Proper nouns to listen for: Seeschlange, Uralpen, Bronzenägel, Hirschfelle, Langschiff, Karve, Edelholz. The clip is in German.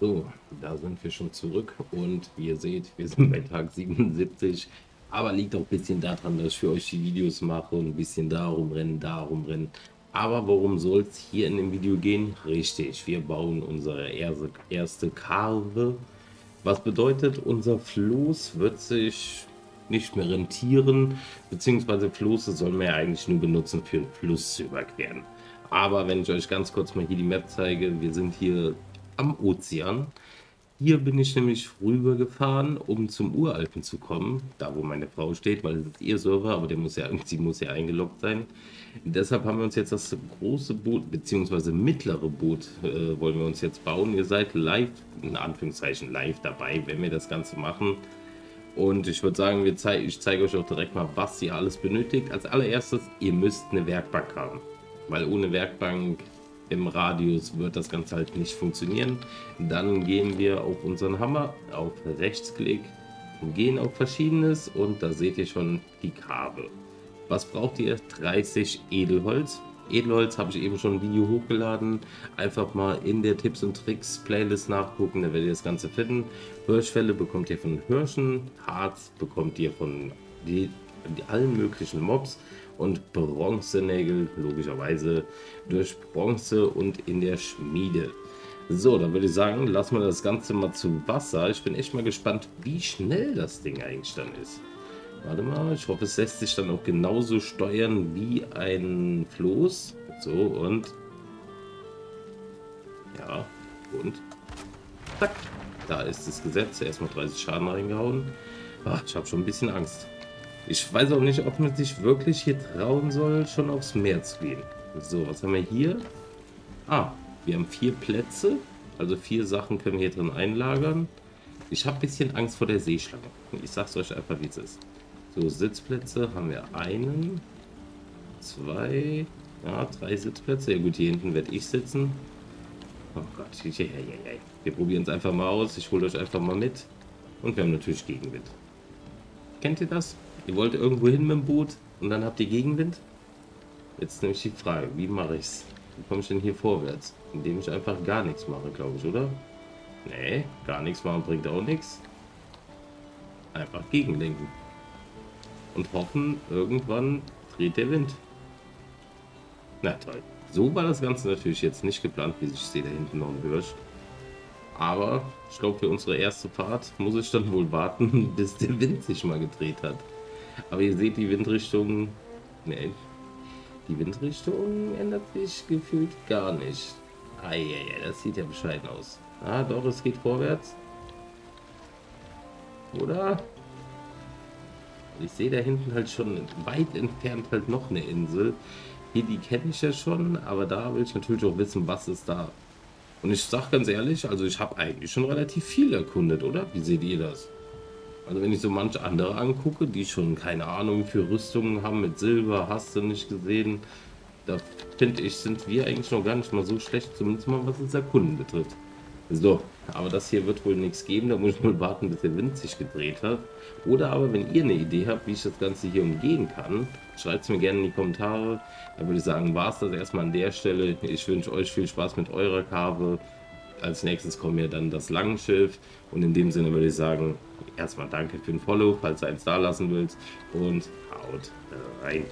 So, da sind wir schon zurück und wie ihr seht, wir sind bei Tag 77, aber liegt auch ein bisschen daran, dass ich für euch die Videos mache und ein bisschen da rumrennen. Aber worum soll es hier in dem Video gehen? Richtig, wir bauen unsere erste Karve, was bedeutet, unser Floß wird sich nicht mehr rentieren, beziehungsweise Floße soll man ja eigentlich nur benutzen für einen Fluss zu überqueren. Aber wenn ich euch ganz kurz mal hier die Map zeige, wir sind hier am Ozean. Hier bin ich nämlich rübergefahren, um zum Uralpen zu kommen, da wo meine Frau steht, weil das ist ihr Server, aber der muss ja, sie muss ja eingeloggt sein. Deshalb haben wir uns jetzt das große Boot, beziehungsweise mittlere Boot, wollen wir uns jetzt bauen. Ihr seid live, in Anführungszeichen live dabei, wenn wir das Ganze machen. Und ich würde sagen, ich zeige euch auch direkt mal, was ihr alles benötigt. Als allererstes, ihr müsst eine Werkbank haben, weil ohne Werkbank im Radius wird das Ganze halt nicht funktionieren. Dann gehen wir auf unseren Hammer, auf Rechtsklick und gehen auf Verschiedenes und da seht ihr schon die Karve. Was braucht ihr? 30 Edelholz. Edelholz habe ich eben schon ein Video hochgeladen. Einfach mal in der Tipps und Tricks Playlist nachgucken, da werdet ihr das Ganze finden. Hirschfelle bekommt ihr von Hirschen, Harz bekommt ihr von allen möglichen Mobs. Und Bronzenägel, logischerweise, durch Bronze und in der Schmiede. So, dann würde ich sagen, lassen wir das Ganze mal zu Wasser. Ich bin echt mal gespannt, wie schnell das Ding eigentlich dann ist. Warte mal, ich hoffe, es lässt sich dann auch genauso steuern wie ein Floß. So, und... ja, und... zack, da ist es gesetzt. Erstmal 30 Schaden reingehauen. Ach, ich habe schon ein bisschen Angst. Ich weiß auch nicht, ob man sich wirklich hier trauen soll, schon aufs Meer zu gehen. So, was haben wir hier? Ah, wir haben 4 Plätze. Also 4 Sachen können wir hier drin einlagern. Ich habe ein bisschen Angst vor der Seeschlange. Ich sag's euch einfach, wie es ist. So, Sitzplätze haben wir einen, 2, ja, 3 Sitzplätze. Ja gut, hier hinten werde ich sitzen. Oh Gott, wir probieren es einfach mal aus. Ich hole euch einfach mal mit. Und wir haben natürlich Gegenwind. Kennt ihr das? Ihr wollt irgendwo hin mit dem Boot und dann habt ihr Gegenwind? Jetzt nämlich die Frage, wie mache ich es? Wie komme ich denn hier vorwärts? Indem ich einfach gar nichts mache, glaube ich, oder? Nee, gar nichts machen bringt auch nichts. Einfach gegenlenken. Und hoffen, irgendwann dreht der Wind. Na toll. So war das Ganze natürlich jetzt nicht geplant, wie ich sehe da hinten noch ein Hirsch. Aber ich glaube, für unsere erste Fahrt muss ich dann wohl warten, bis der Wind sich mal gedreht hat. Aber ihr seht, die Windrichtung, ne, die Windrichtung ändert sich gefühlt gar nicht. Ah, ja, das sieht ja bescheiden aus. Ah, doch, es geht vorwärts. Oder? Ich sehe da hinten halt schon weit entfernt halt noch eine Insel. Hier, die kenne ich ja schon, aber da will ich natürlich auch wissen, was ist da. Und ich sag ganz ehrlich, also ich habe eigentlich schon relativ viel erkundet, oder? Wie seht ihr das? Also wenn ich so manche andere angucke, die schon, keine Ahnung, für Rüstungen haben mit Silber, hast du nicht gesehen, da finde ich, sind wir eigentlich noch gar nicht mal so schlecht, zumindest mal was unser Kunden betrifft. So, aber das hier wird wohl nichts geben, da muss ich wohl warten, bis der Wind sich gedreht hat. Oder aber, wenn ihr eine Idee habt, wie ich das Ganze hier umgehen kann, schreibt es mir gerne in die Kommentare. Dann würde ich sagen, war es das erstmal an der Stelle. Ich wünsche euch viel Spaß mit eurer Karve. Als nächstes kommen ja dann das Langschiff und in dem Sinne würde ich sagen, erstmal danke für den Follow, falls du eins da lassen willst und haut rein.